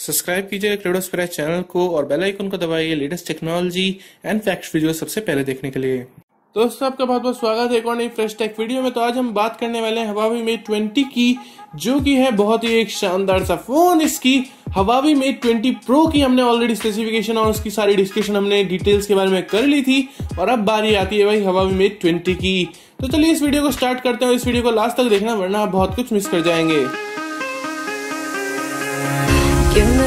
Subscribe कीजिए क्रेडोस पर channel को और बेल आइकन को दबाइए latest technology and facts video सबसे पहले देखने के लिए। दोस्तों आपका बहुत बहुत स्वागत है एक और नई फ्रेश टेक वीडियो में। तो आज हम बात करने वाले हैं Huawei Mate 20 की, जो कि है बहुत ही एक शानदार सा फोन। इसकी Huawei Mate 20 Pro की हमने ऑलरेडी स्पेसिफिकेशन और उसकी सारी डिस्कशन हमने डिटेल्स के बारे में कर ली थी, और अब बारी आती है भाई Huawei Mate 20 की। तो चलिए इस वीडियो को स्टार्ट करते हैं। इस वीडियो को लास्ट तक देखना वरना आप बहुत कुछ मिस कर जाएंगे। Give me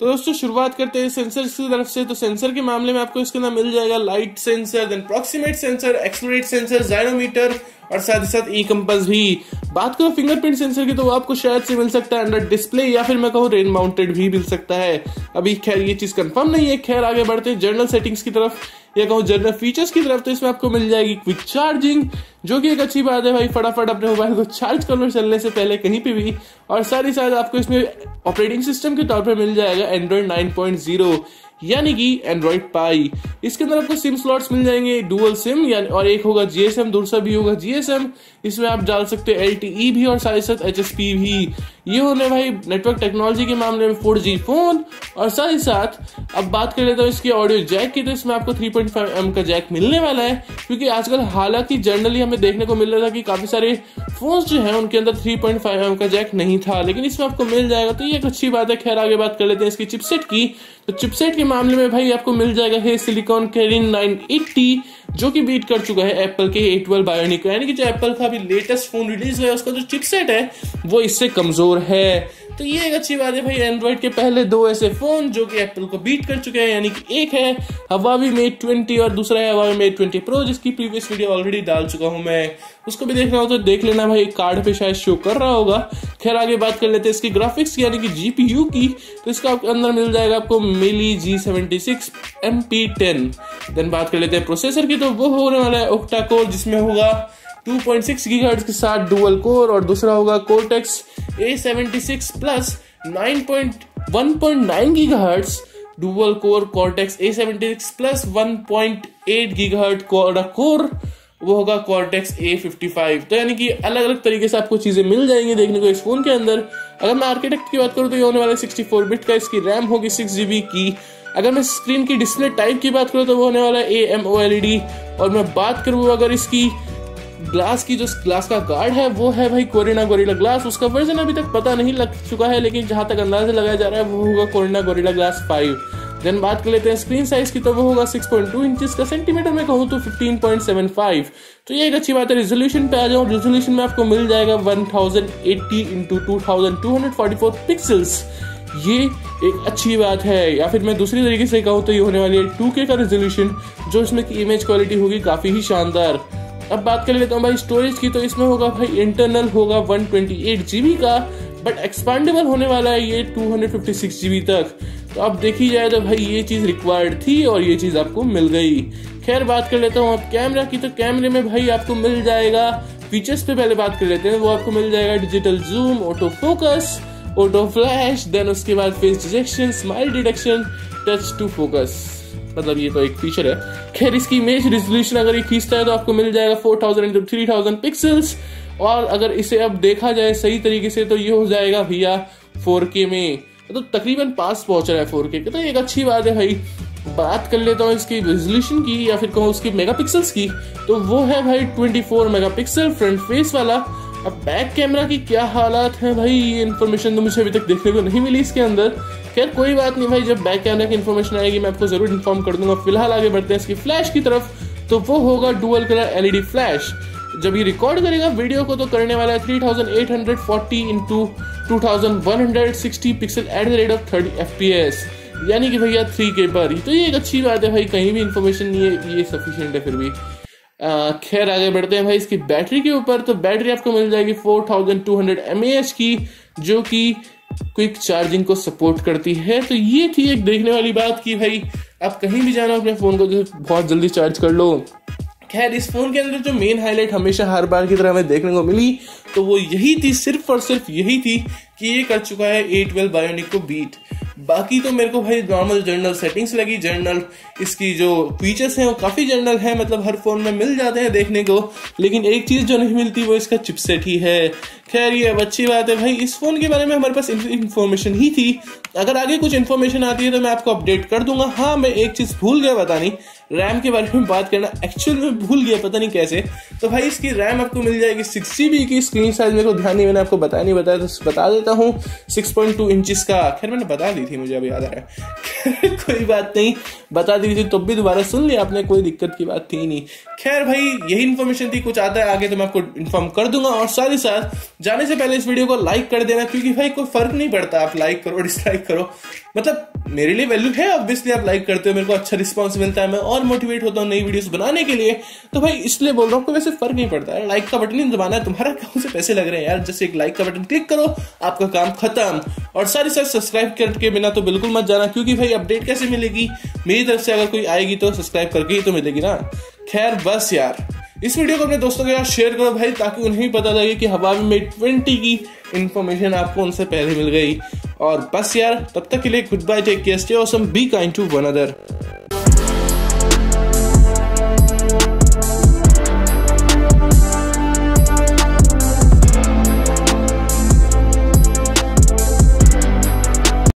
तो दोस्तों शुरुआत करते हैं सेंसर्स की तरफ से। तो सेंसर के मामले में आपको इसके अंदर मिल जाएगा light sensor, then proximate sensor, accelerate sensor, gyrometer और साथ ही साथ ई कंपास भी। बात करो फिंगरप्रिंट सेंसर की तो आपको शायद से मिल सकता है अंडर डिस्प्ले, या फिर मैं कहूँ रेन माउंटेड भी मिल सकता है। अभी खैर ये चीज कंफर्म नहीं है। खैर आगे बढ़ते हैं जनरल सेटिंग्स की तरफ, या कहूँ जनरल फीचर्स की तरफ। तो इसमें आपको मिल जाएगी क्विक चार्जिंग, जो कि एक अच्छी बात है भाई, फटाफट अपने मोबाइल को चार्ज कर लो चलने से पहले कहीं पे भी। और साथ ही साथ आपको इसमें ऑपरेटिंग सिस्टम के तौर पर मिल जाएगा एंड्रॉयड 9.0 यानी कि एंड्रॉइड पाई। इसके अंदर आपको सिम स्लॉट्स मिल जाएंगे, डुअल सिम और एक होगा जीएसएम, दूसरा भी होगा जीएसएम। इसमें आप डाल सकते हैं LTE भी और साथ ही साथ HSP भी। ये होने भाई नेटवर्क टेक्नोलॉजी के मामले में 4G फोन। और साथ ही साथ अब बात कर लेता हूँ इसकी ऑडियो जैक की। तो इसमें आपको 3.5mm का जैक मिलने वाला है, क्योंकि आजकल हालांकि जनरली हमें देखने को मिल रहा था कि काफी सारे फोन्स जो हैं उनके अंदर 3.5mm का जैक नहीं था, लेकिन इसमें आपको मिल जाएगा, तो ये एक अच्छी बात है। खैर आगे बात कर लेते हैं इसकी चिपसेट की। तो चिपसेट के मामले में भाई आपको मिल जाएगा है सिलिकॉन Kirin 980, जो कि बीट कर चुका है एप्पल के A12 Bionic, यानी कि जो एप्पल का अभी लेटेस्ट फोन रिलीज हुआ है उसका जो चिपसेट है वो इससे कमजोर है। तो ये एक अच्छी बात है भाई। एंड्रॉइड के पहले दो ऐसे फोन जो कि एप्पल को बीट कर चुके हैं, यानी कि एक है Huawei Mate 20 और दूसरा है Huawei Mate 20 Pro, जिसकी प्रीवियस वीडियो ऑलरेडी डाल चुका हूं मैं, उसको भी देखना हो तो देख लेना भाई, कार्ड पे शायद शो कर रहा होगा। खैर आगे बात कर लेते हैं इसकी ग्राफिक्स यानी कि GPU की। तो इसका अंदर मिल जाएगा आपको मिली G76 MP10। देन बात कर लेते हैं प्रोसेसर की, तो वो होने वाला है ओक्टा कोर, जिसमें होगा 2.6 गीगाहर्ट्ज के साथ डुअल कोर, और दूसरा होगा Cortex A76 Plus 1.9 gigahertz dual core Cortex A76 Plus 1.8 gigahertz core, वो होगा Cortex A55। तो यानी कि अलग अलग तरीके से आपको चीजें मिल जाएंगी देखने को इस फोन के अंदर। अगर मैं आर्किटेक्ट की बात करूँ तो ये होने वाला है 64 बिट का, इसकी रैम होगी 6GB की। अगर मैं स्क्रीन की डिस्प्ले टाइप की बात करूँ तो वो होने वाला है AMOLED, और मैं बात करूँ अगर इसकी ग्लास की, जो ग्लास का गार्ड है वो है भाई गोरिल्ला ग्लास। उसका वर्जन अभी तक पता नहीं लग चुका है, लेकिन जहां तक अंदाजा लगाया जा रहा है वो होगा गोरिल्ला ग्लास 5। देन बात कर लेते हैं स्क्रीन साइज की, तो वो होगा 6.2 इंचेस का, सेंटीमीटर में कहूँ तो 15.75। तो ये एक अच्छी बात है। रेजोल्यूशन पे आ जाओ, रेजोल्यूशन में आपको मिल जाएगा 1080x2244 पिक्सल्स, ये एक अच्छी बात है। या फिर मैं दूसरी तरीके से कहूँ तो ये होने वाली है 2K का रेजोल्यूशन, जो इसमें की इमेज क्वालिटी होगी काफी ही शानदार। अब बात कर लेता हूँ भाई स्टोरेज की, तो इसमें होगा भाई इंटरनल होगा 128GB का, बट एक्सपांडेबल होने वाला है ये 256GB तक। तो आप देखी जाए तो भाई ये चीज़ रिक्वायर्ड थी और ये चीज़ आपको मिल गई। खैर बात कर लेता हूँ आप कैमरा की, तो कैमरे में भाई आपको मिल जाएगा फीचर्स पे पहले बात कर लेते हैं। वो आपको मिल जाएगा digital zoom, auto focus, auto flash, then उसके बाद face detection, smile detection, touch to focus, मतलब ये तो एक फीचर है। खैर इसकी इमेज रेजोल्यूशन अगर ये खींचता है तो आपको मिल जाएगा 4000x3000 पिक्सल्स, और अगर इसे अब देखा जाए सही तरीके से तो ये हो जाएगा भैया 4K में, तो तकरीबन पास पहुंच रहा है 4K के, तो एक अच्छी बात है भाई। बात कर लेता हूँ इसकी रेजोल्यूशन की, या फिर कहूँ उसकी मेगापिक्सल्स की, तो वो है भाई 24 मेगापिक्सल फ्रंट फेस वाला। अब बैक कैमरा की क्या हालात है भाई, ये इन्फॉर्मेशन तो मुझे अभी तक देखने को नहीं मिली इसके अंदर। खैर कोई बात नहीं भाई, जब बैक कैमरा की इन्फॉर्मेशन आएगी मैं आपको जरूर इन्फॉर्म कर दूंगा। फिलहाल आगे बढ़ते हैं इसकी फ्लैश की तरफ, तो वो होगा डुअल कलर LED फ्लैश। जब ये रिकॉर्ड करेगा वीडियो को तो करने वाला है 3840x2160 पिक्सल @ 30 FPS, यानी कि भैया 3K पर ही। तो ये एक अच्छी बात है भाई, कहीं भी इन्फॉर्मेशन नहीं है, ये सफिशियंट है फिर भी। खैर आगे बढ़ते हैं भाई इसकी बैटरी के ऊपर, तो बैटरी आपको मिल जाएगी 4200 mAh की, जो कि क्विक चार्जिंग को सपोर्ट करती है। तो ये थी एक देखने वाली बात कि भाई आप कहीं भी जाना अपने फ़ोन को जो बहुत जल्दी चार्ज कर लो। खैर इस फ़ोन के अंदर जो मेन हाईलाइट हमेशा हर बार की तरह हमें देखने को मिली तो वो यही थी, सिर्फ और सिर्फ यही थी कि ये कर चुका है A12 Bionic को बीट। बाकी तो मेरे को भाई नॉर्मल जनरल सेटिंग्स लगी, जनरल इसकी जो फीचर्स हैं वो काफ़ी जनरल है, मतलब हर फ़ोन में मिल जाते हैं देखने को, लेकिन एक चीज़ जो नहीं मिलती वो इसका चिपसेट ही है। खैर ये अब अच्छी बात है भाई, इस फ़ोन के बारे में हमारे पास इन्फॉर्मेशन ही थी। अगर आगे कुछ इन्फॉर्मेशन आती है तो मैं आपको अपडेट कर दूंगा। हाँ मैं एक चीज़ भूल गया बतानी, रैम के बारे में बात करना एक्चुअल में भूल गया पता नहीं कैसे। तो भाई इसकी रैम आपको मिल जाएगी 6GB की, स्क्रीन साइज मेरे को ध्यान नहीं, मैंने आपको बताया तो बता देता हूँ 6.2 इंचेस का। खैर मैंने बता दी थी, मुझे अब याद आया कोई बात नहीं, बता दी थी तब भी दोबारा सुन लिया आपने, कोई दिक्कत की बात थी नहीं। खैर भाई यही इन्फॉर्मेशन थी, कुछ आता है आगे तो मैं आपको इन्फॉर्म कर दूंगा। और साथ ही साथ जाने से पहले इस वीडियो को लाइक कर देना, क्योंकि भाई कोई फर्क नहीं पड़ता आप लाइक करो डिसलाइक करो, मतलब मेरे लिए वैल्यू है ऑब्वियसली आप लाइक करते हो, मेरे को अच्छा रिस्पॉन्स मिलता है, मैं और मोटिवेट होता हूँ नई वीडियोस बनाने के लिए। तो भाई इसलिए बोल रहा हूँ, वैसे फर्क नहीं पड़ता है, लाइक का बटन ही दबाना है, तुम्हारा कौन से पैसे लग रहे हैं यार, जैसे एक लाइक का बटन क्लिक करो आपका काम खत्म। और साथ ही साथ सब्सक्राइब करके बिना तो बिल्कुल मत जाना, क्योंकि भाई अपडेट कैसे मिलेगी मेरी तरफ से, अगर कोई आएगी तो सब्सक्राइब करके ही तो मिलेगी ना। खैर बस यार, इस वीडियो को अपने दोस्तों के साथ शेयर करो भाई, ताकि उन्हें भी पता लगे कि हवाई मेट 20 की इन्फॉर्मेशन आपको उनसे पहले मिल गई। और बस यार तब तक के लिए goodbye, take care, stay awesome, be kind to one other.